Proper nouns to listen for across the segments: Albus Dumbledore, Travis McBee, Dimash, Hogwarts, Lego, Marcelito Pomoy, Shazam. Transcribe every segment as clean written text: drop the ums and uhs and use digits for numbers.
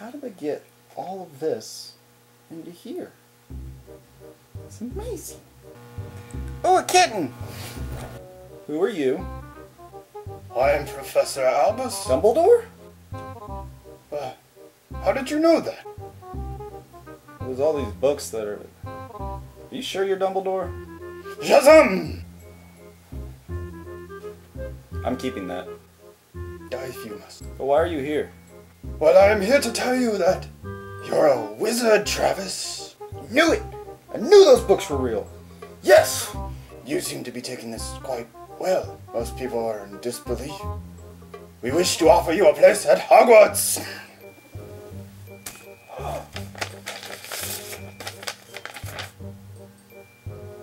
how do I get all of this into here? It's amazing. Oh, a kitten! Who are you? I am Professor Albus Dumbledore? How did you know that? There's all these books that are... Are you sure you're Dumbledore? Shazam! I'm keeping that. If you must. But why are you here? Well, I am here to tell you that you're a wizard, Travis. I knew it! I knew those books were real! Yes! You seem to be taking this quite well. Most people are in disbelief. We wish to offer you a place at Hogwarts!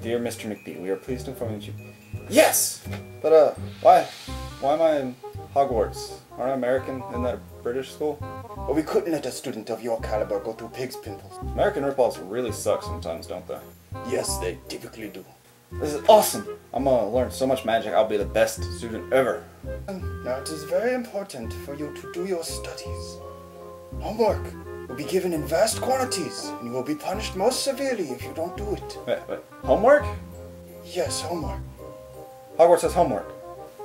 Dear Mr. McBee, we are pleased to inform you that you... Yes! But, why am I in Hogwarts? Aren't I American? Isn't that a British school? Well, we couldn't let a student of your caliber go through pig's pimples. American ripoffs really suck sometimes, don't they? Yes, they typically do. This is awesome! I'm gonna learn so much magic, I'll be the best student ever. Now, it is very important for you to do your studies. Homework will be given in vast quantities, and you will be punished most severely if you don't do it. Wait, homework? Yes, homework. Hogwarts has homework.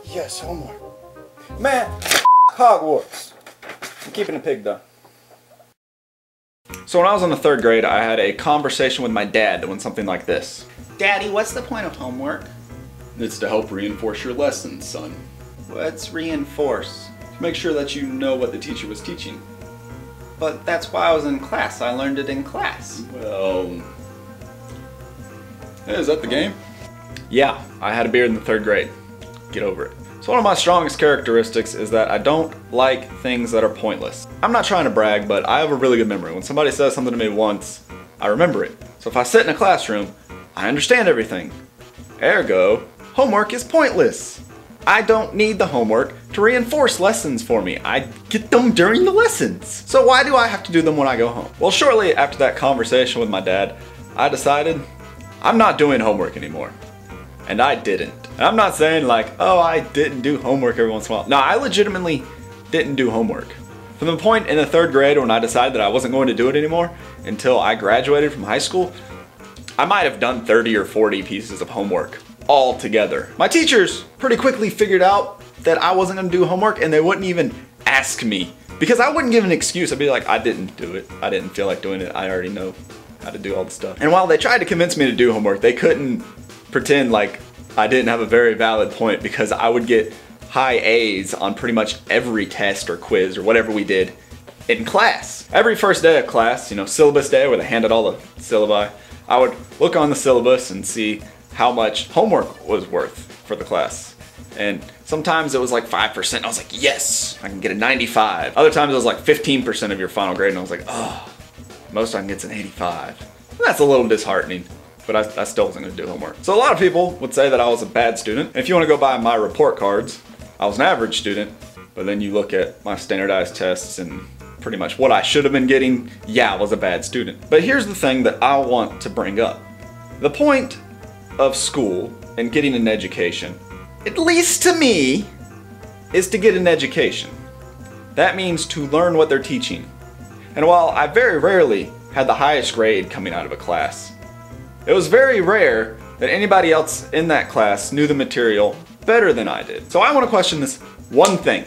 Yes, homework. Man, Hogwarts. I'm keeping a pig though. So when I was in the 3rd grade, I had a conversation with my dad that went something like this. Daddy, what's the point of homework? It's to help reinforce your lessons, son. What's reinforce? To make sure that you know what the teacher was teaching. But that's why I was in class. I learned it in class. Well... Hey, is that the game? Yeah, I had a beard in the 3rd grade. Get over it. So one of my strongest characteristics is that I don't like things that are pointless. I'm not trying to brag, but I have a really good memory. When somebody says something to me once, I remember it. So if I sit in a classroom, I understand everything. Ergo, homework is pointless. I don't need the homework to reinforce lessons for me. I get them during the lessons. So why do I have to do them when I go home? Well, shortly after that conversation with my dad, I decided I'm not doing homework anymore. And I didn't. And I'm not saying like, oh, I didn't do homework every once in a while. No, I legitimately didn't do homework. From the point in the 3rd grade when I decided that I wasn't going to do it anymore until I graduated from high school, I might have done 30 or 40 pieces of homework all together. My teachers pretty quickly figured out that I wasn't going to do homework, and they wouldn't even ask me because I wouldn't give an excuse. I'd be like, I didn't do it. I didn't feel like doing it. I already know how to do all the stuff. And while they tried to convince me to do homework, they couldn't pretend like I didn't have a very valid point because I would get high A's on pretty much every test or quiz or whatever we did in class. Every first day of class, you know, syllabus day where they handed all the syllabi, I would look on the syllabus and see how much homework was worth for the class. And sometimes it was like 5%. I was like, yes, I can get a 95. Other times it was like 15% of your final grade and I was like, oh, most I can get's an 85. And that's a little disheartening. But I still wasn't going to do homework. So a lot of people would say that I was a bad student. If you want to go by my report cards, I was an average student, but then you look at my standardized tests and pretty much what I should have been getting, yeah, I was a bad student. But here's the thing that I want to bring up. The point of school and getting an education, at least to me, is to get an education. That means to learn what they're teaching. And while I very rarely had the highest grade coming out of a class, it was very rare that anybody else in that class knew the material better than I did. So I want to question this one thing.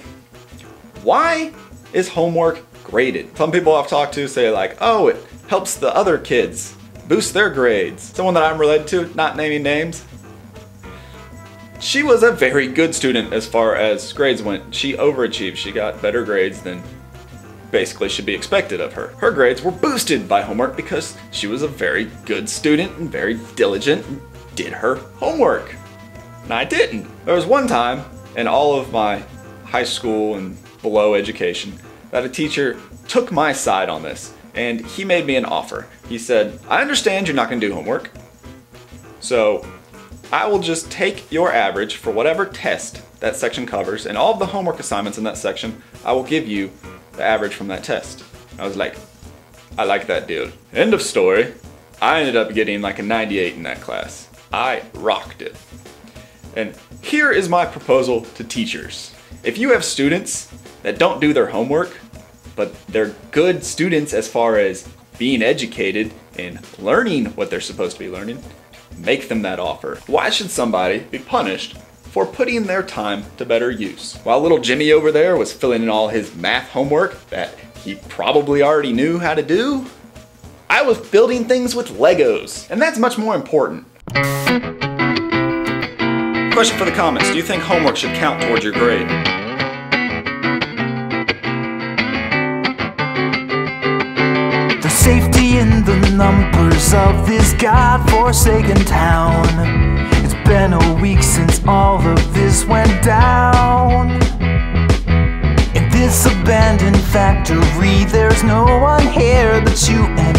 Why is homework graded? Some people I've talked to say like, oh, it helps the other kids boost their grades. Someone that I'm related to, not naming names, she was a very good student as far as grades went. She overachieved. She got better grades than basically should be expected of her. Her grades were boosted by homework because she was a very good student and very diligent and did her homework. And I didn't. There was one time in all of my high school and below education that a teacher took my side on this and he made me an offer. He said, I understand you're not going to do homework, so I will just take your average for whatever test that section covers and all of the homework assignments in that section, I will give you the average from that test. I was like, I like that deal. End of story. I ended up getting like a 98 in that class. I rocked it. And here is my proposal to teachers. If you have students that don't do their homework, but they're good students as far as being educated and learning what they're supposed to be learning. Make them that offer. Why should somebody be punished for putting their time to better use? While little Jimmy over there was filling in all his math homework that he probably already knew how to do, I was building things with Legos, and that's much more important. Question for the comments: do you think homework should count towards your grade? The safety in the numbers of this godforsaken town. It's been a week since all of this went down. In this abandoned factory, there's no one here but you and